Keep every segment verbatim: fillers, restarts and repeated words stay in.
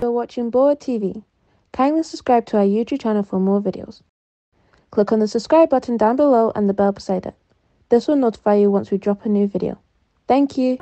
You're watching Gboah T V. Kindly subscribe to our YouTube channel for more videos. Click on the subscribe button down below and the bell beside it. This will notify you once we drop a new video. Thank you.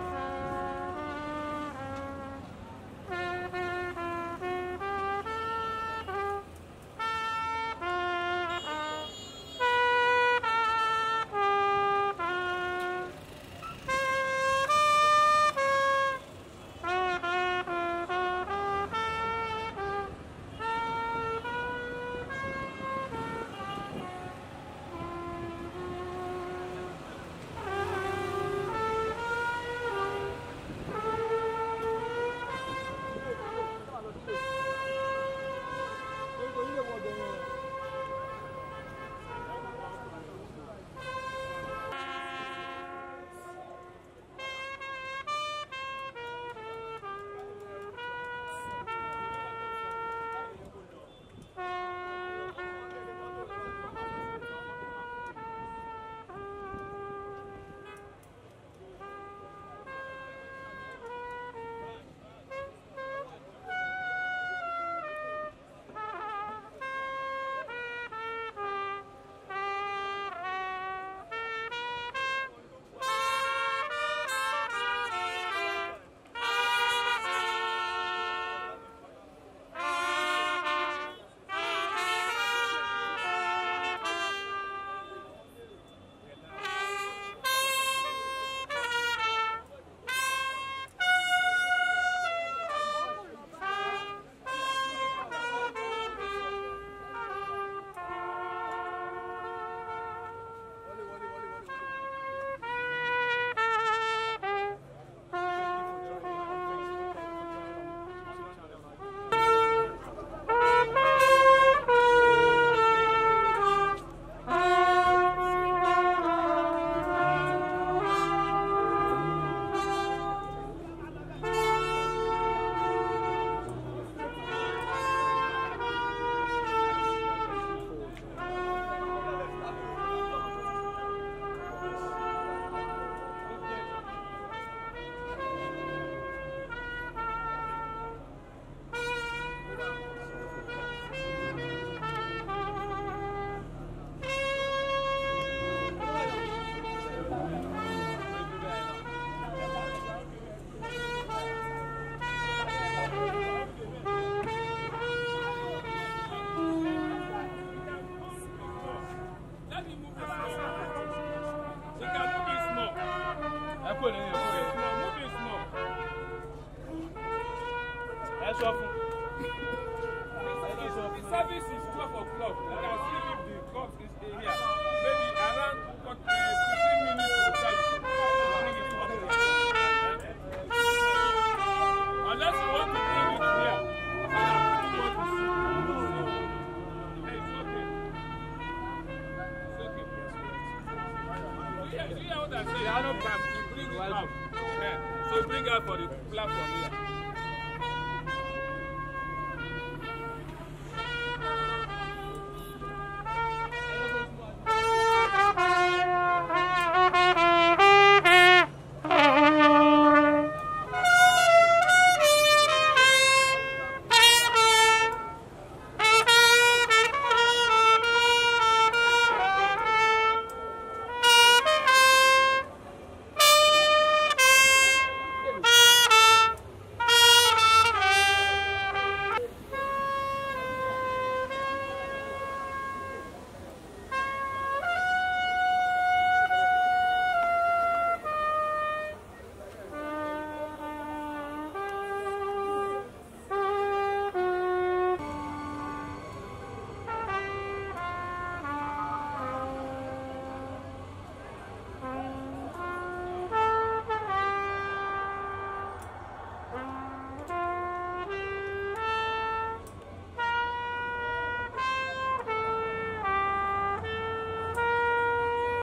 Move it small. That's all. The service is twelve o'clock. You can still leave the clock is here. Maybe around fifteen minutes to the service. Unless you want to bring it here. It's okay. It's okay. Do you hear what I say? I don't have. Yeah. So bring her for the platform here.